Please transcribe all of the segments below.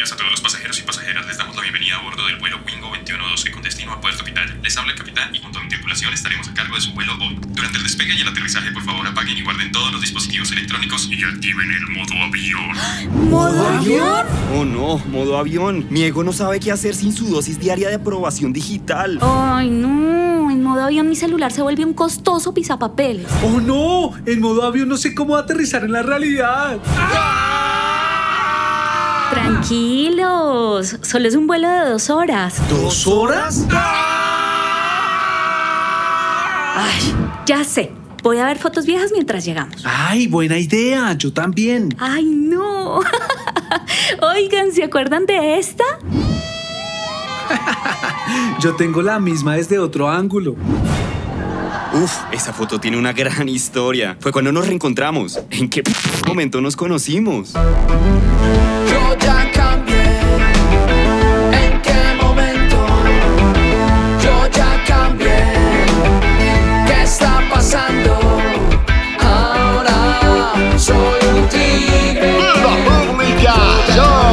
días a todos los pasajeros y pasajeras. Les damos la bienvenida a bordo del vuelo Wingo 2112 con destino a Puerto Pitaya. Les habla el capitán y junto a mi tripulación estaremos a cargo de su vuelo hoy. Durante el despegue y el aterrizaje, por favor, apaguen y guarden todos los dispositivos electrónicos y activen el modo avión. ¿Modo avión? Oh no, modo avión. Mi ego no sabe qué hacer sin su dosis diaria de aprobación digital. Ay no, en modo avión mi celular se vuelve un costoso pisapapeles. Oh no, en modo avión no sé cómo aterrizar en la realidad. ¡Ah! Tranquilos, solo es un vuelo de 2 horas. ¿2 horas? Ay, ya sé. Voy a ver fotos viejas mientras llegamos. Ay, buena idea, yo también. Ay, no. Oigan, ¿se acuerdan de esta? Yo tengo la misma desde otro ángulo. Uf, esa foto tiene una gran historia. Fue cuando nos reencontramos. ¿En qué momento nos conocimos? Yo ya cambié. ¿En qué momento? Yo ya cambié. ¿Qué está pasando? Ahora soy un tigre. ¡La humillación!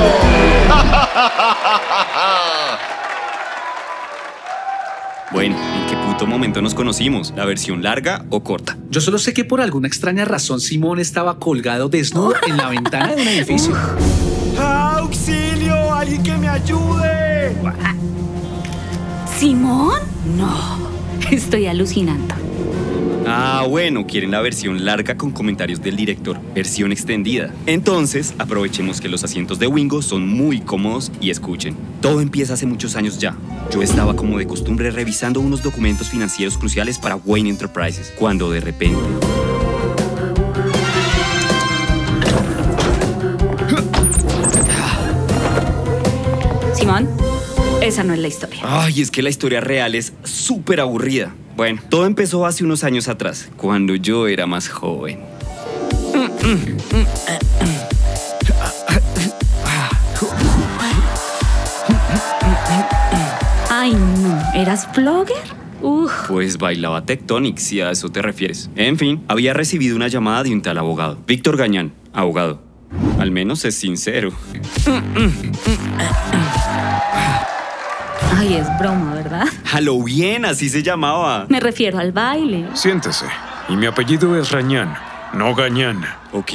Bueno, ¿en qué puto momento nos conocimos? ¿La versión larga o corta? Yo solo sé que por alguna extraña razón Simón estaba colgado desnudo en la ventana de un edificio. ¡Auxilio! ¡Alguien que me ayude! ¿Simón? No, estoy alucinando. Ah, bueno, quieren la versión larga con comentarios del director, versión extendida. Entonces, aprovechemos que los asientos de Wingo son muy cómodos y escuchen. Todo empieza hace muchos años ya. Yo estaba como de costumbre revisando unos documentos financieros cruciales para Wayne Enterprises, cuando de repente... Simón, esa no es la historia. Ay, es que la historia real es súper aburrida. Bueno, todo empezó hace unos años atrás, cuando yo era más joven. Ay, no. ¿Eras blogger? Pues bailaba Tectonic, si a eso te refieres. En fin, había recibido una llamada de un tal abogado. Víctor Rañán, abogado. Al menos es sincero. Ay, es broma, ¿verdad? A lo bien, así se llamaba. Me refiero al baile. Siéntese. Y mi apellido es Rañán, no Gañán. Ok,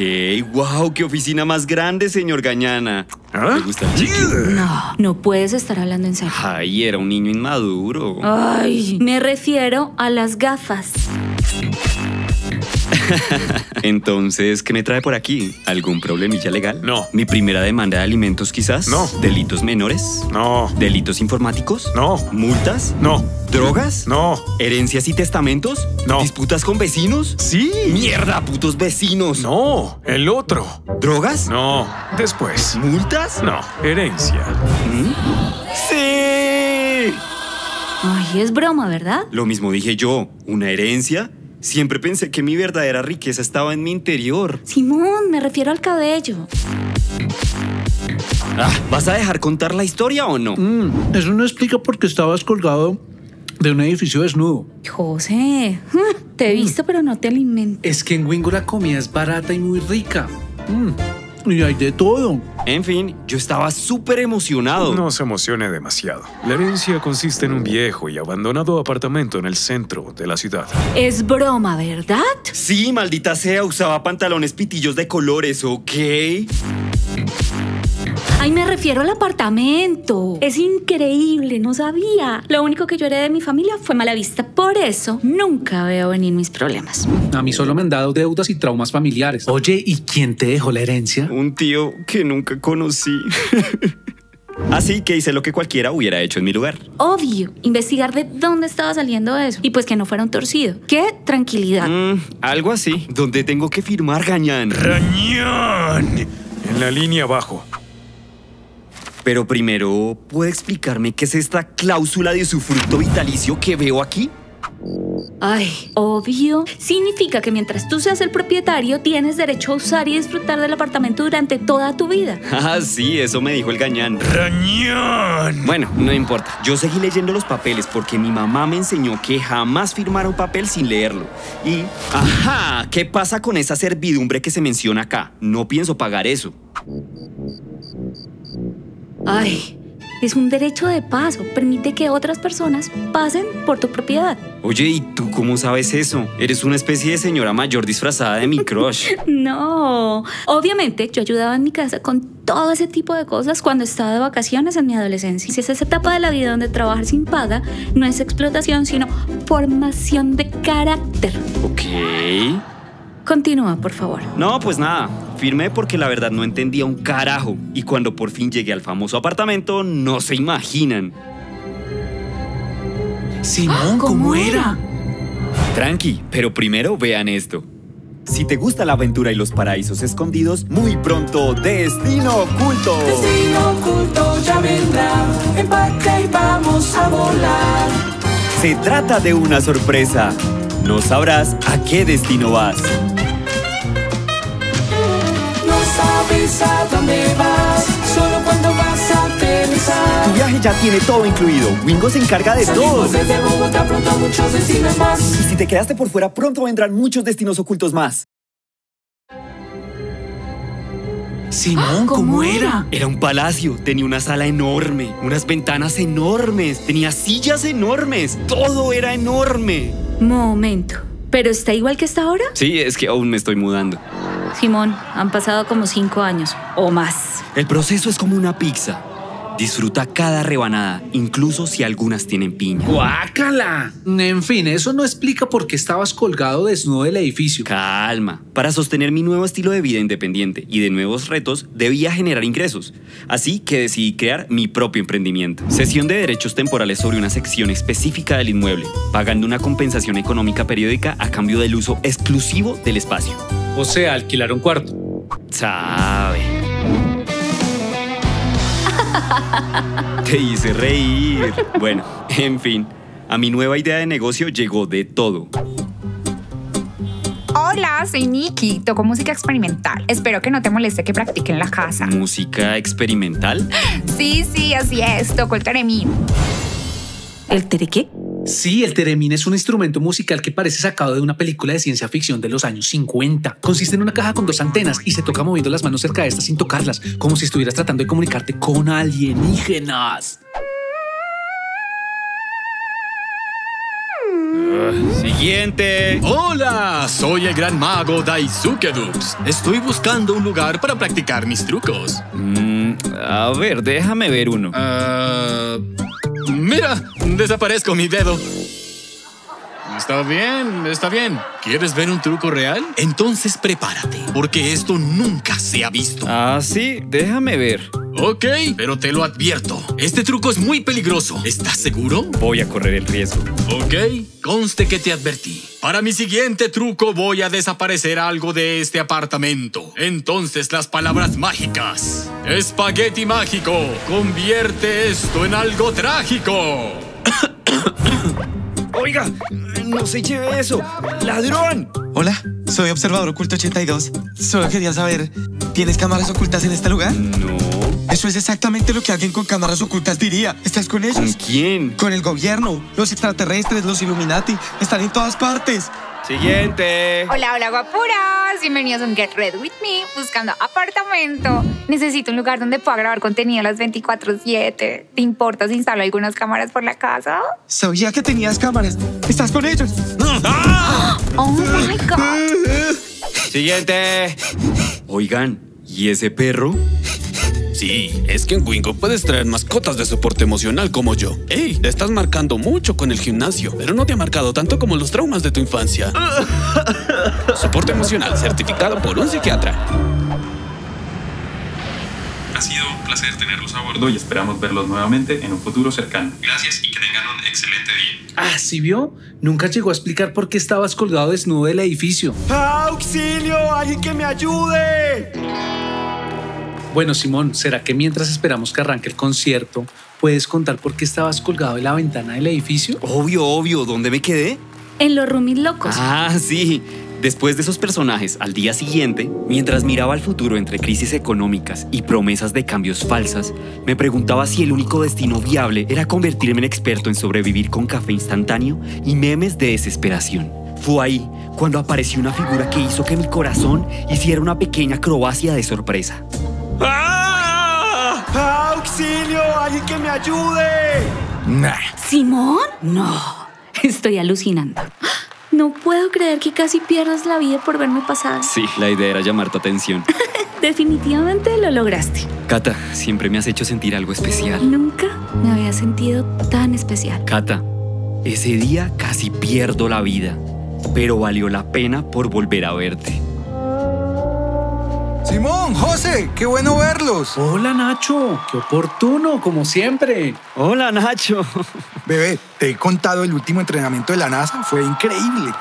wow, qué oficina más grande, señor Gañana. ¿Ah? ¿Te gusta el chiqui? No, no puedes estar hablando en serio. Ay, era un niño inmaduro. Ay, me refiero a las gafas. Entonces, ¿qué me trae por aquí? ¿Algún problemilla legal? No. ¿Mi primera demanda de alimentos quizás? No. ¿Delitos menores? No. ¿Delitos informáticos? No. ¿Multas? No. ¿Drogas? No. ¿Herencias y testamentos? No. ¿Disputas con vecinos? Sí. ¡Mierda, putos vecinos! No, el otro. ¿Drogas? No. Después. ¿Multas? No. Herencia. ¡Sí! Ay, es broma, ¿verdad? Lo mismo dije yo. ¿Una herencia? Siempre pensé que mi verdadera riqueza estaba en mi interior. Simón, me refiero al cabello. Ah, ¿vas a dejar contar la historia o no? Eso no explica por qué estabas colgado de un edificio desnudo. José, te he visto, pero no te alimento. Es que en Wingo la comida es barata y muy rica. Y hay de todo. En fin, yo estaba súper emocionado. No se emocione demasiado. La herencia consiste en un viejo y abandonado apartamento en el centro de la ciudad. Es broma, ¿verdad? Sí, maldita sea, usaba pantalones pitillos de colores, ¿ok? Ay, me refiero al apartamento. Es increíble, no sabía. Lo único que yo heredé de mi familia fue mala vista. Por eso nunca veo venir mis problemas. A mí solo me han dado deudas y traumas familiares. Oye, ¿y quién te dejó la herencia? Un tío que nunca conocí. Así que hice lo que cualquiera hubiera hecho en mi lugar. Obvio, investigar de dónde estaba saliendo eso. Y pues que no fuera un torcido. ¡Qué tranquilidad! Algo así. ¿Dónde tengo que firmar, Rañán? ¡Rañán! En la línea abajo. Pero primero, ¿puede explicarme qué es esta cláusula de usufructo vitalicio que veo aquí? Ay, obvio. Significa que mientras tú seas el propietario, tienes derecho a usar y disfrutar del apartamento durante toda tu vida. Ah, sí, eso me dijo el Gañán. ¡Rañán! Bueno, no importa. Yo seguí leyendo los papeles porque mi mamá me enseñó que jamás firmara un papel sin leerlo. Y... ¡ajá! ¿Qué pasa con esa servidumbre que se menciona acá? No pienso pagar eso. ¡Ay! Es un derecho de paso. Permite que otras personas pasen por tu propiedad. Oye, ¿y tú cómo sabes eso? Eres una especie de señora mayor disfrazada de mi crush. No. Obviamente, yo ayudaba en mi casa con todo ese tipo de cosas cuando estaba de vacaciones en mi adolescencia. Si es esa etapa de la vida donde trabajar sin paga no es explotación, sino formación de carácter. Ok. Continúa, por favor. No, pues nada. Firmé porque la verdad no entendía un carajo. Y cuando por fin llegué al famoso apartamento, no se imaginan. Simón, ¿cómo era? Tranqui, pero primero vean esto. Si te gusta la aventura y los paraísos escondidos, muy pronto, Destino Oculto. Destino Oculto ya vendrá. Empaca y vamos a volar. Se trata de una sorpresa. No sabrás a qué destino vas. ¿A dónde vas? Solo cuando vas a aterrizar. Tu viaje ya tiene todo incluido. Wingo se encarga de todo. Desde Bogotá pronto muchos destinos más. Y si te quedaste por fuera, pronto vendrán muchos destinos ocultos más. Simón, ¿cómo era? Era un palacio, tenía una sala enorme, unas ventanas enormes, tenía sillas enormes, todo era enorme. Momento, ¿pero está igual que está ahora? Sí, es que aún me estoy mudando. Simón, han pasado como 5 años o más. El proceso es como una pizza. Disfruta cada rebanada, incluso si algunas tienen piña. ¡Guácala! En fin, eso no explica por qué estabas colgado desnudo del edificio. Calma. Para sostener mi nuevo estilo de vida independiente y de nuevos retos, debía generar ingresos. Así que decidí crear mi propio emprendimiento. Cesión de derechos temporales sobre una sección específica del inmueble, pagando una compensación económica periódica a cambio del uso exclusivo del espacio. O sea, alquilar un cuarto. Sabe. Te hice reír. Bueno, en fin. A mi nueva idea de negocio llegó de todo. Hola, soy Nikki. Toco música experimental. Espero que no te moleste que practique en la casa. ¿Música experimental? Sí, sí, así es. Toco el teremin. ¿El tere qué? Sí, el teremin es un instrumento musical que parece sacado de una película de ciencia ficción de los años 50. Consiste en una caja con 2 antenas y se toca moviendo las manos cerca de estas sin tocarlas, como si estuvieras tratando de comunicarte con alienígenas. Siguiente. Hola, soy el gran mago Daisuke Dux. Estoy buscando un lugar para practicar mis trucos. A ver, déjame ver uno. Mira, desaparezco mi dedo. Está bien, está bien. ¿Quieres ver un truco real? Entonces prepárate, porque esto nunca se ha visto. Ah, sí, déjame ver. Ok, pero te lo advierto. Este truco es muy peligroso. ¿Estás seguro? Voy a correr el riesgo. Ok, conste que te advertí. Para mi siguiente truco voy a desaparecer algo de este apartamento. Entonces las palabras mágicas. Espagueti mágico. Convierte esto en algo trágico. Oiga, no se lleve eso. ¡Ladrón! Hola, soy Observador Oculto 82. Solo quería saber, ¿tienes cámaras ocultas en este lugar? No. Eso es exactamente lo que alguien con cámaras ocultas diría. ¿Estás con ellos? ¿Con quién? Con el gobierno, los extraterrestres, los Illuminati. Están en todas partes. Siguiente. Hola, hola, guapuras. Bienvenidos a un Get Red With Me, buscando apartamento. Necesito un lugar donde pueda grabar contenido las 24/7. ¿Te importa si instalo algunas cámaras por la casa? Sabía que tenías cámaras. ¿Estás con ellos? ¡Oh, my God! Siguiente. Oigan, ¿y ese perro? Sí, es que en Wingo puedes traer mascotas de soporte emocional como yo. ¡Ey! Te estás marcando mucho con el gimnasio, pero no te ha marcado tanto como los traumas de tu infancia. Soporte emocional certificado por un psiquiatra. Ha sido un placer tenerlos a bordo y esperamos verlos nuevamente en un futuro cercano. Gracias y que tengan un excelente día. Ah, ¿sí vio? Nunca llegó a explicar por qué estabas colgado desnudo del edificio. ¡Auxilio! ¡Alguien que me ayude! Bueno, Simón, ¿será que mientras esperamos que arranque el concierto, puedes contar por qué estabas colgado en la ventana del edificio? Obvio, obvio. ¿Dónde me quedé? En los roomies locos. Ah, sí. Después de esos personajes, al día siguiente, mientras miraba al futuro entre crisis económicas y promesas de cambios falsas, me preguntaba si el único destino viable era convertirme en experto en sobrevivir con café instantáneo y memes de desesperación. Fue ahí cuando apareció una figura que hizo que mi corazón hiciera una pequeña acrobacia de sorpresa. ¡Ah! ¡Auxilio! ¡Alguien que me ayude! Nah. ¿Simón? No, estoy alucinando. No puedo creer que casi pierdas la vida por verme pasar. Sí, la idea era llamar tu atención. Definitivamente lo lograste. Cata, siempre me has hecho sentir algo especial. Nunca me había sentido tan especial. Cata, ese día casi pierdo la vida, pero valió la pena por volver a verte. Simón, José, qué bueno verlos. Hola, Nacho. Qué oportuno, como siempre. Hola, Nacho. Bebé, te he contado el último entrenamiento de la NASA. Fue increíble.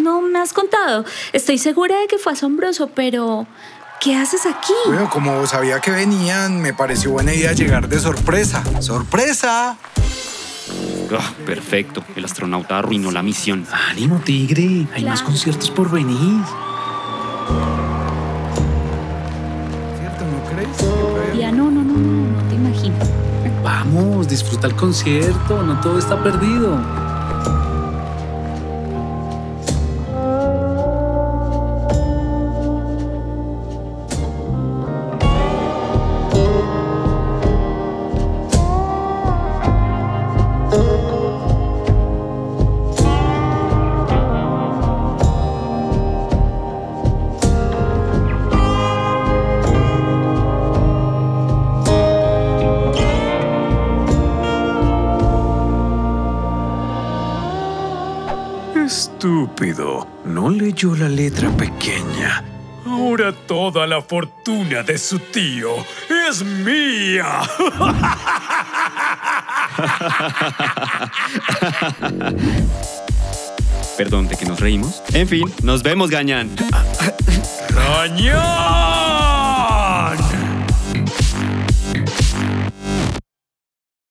No me has contado. Estoy segura de que fue asombroso, pero ¿qué haces aquí? Bueno, como sabía que venían, me pareció buena idea llegar de sorpresa. ¡Sorpresa! Oh, perfecto. El astronauta arruinó la misión. ¡Ánimo, tigre! Hay más conciertos por venir. ¿Cierto? ¿No crees? Ya no te imagino. Vamos, disfruta el concierto, no todo está perdido. Estúpido, no leyó la letra pequeña. Ahora toda la fortuna de su tío es mía. Perdón, ¿de qué nos reímos? En fin, nos vemos, Gañán. ¡Gañán!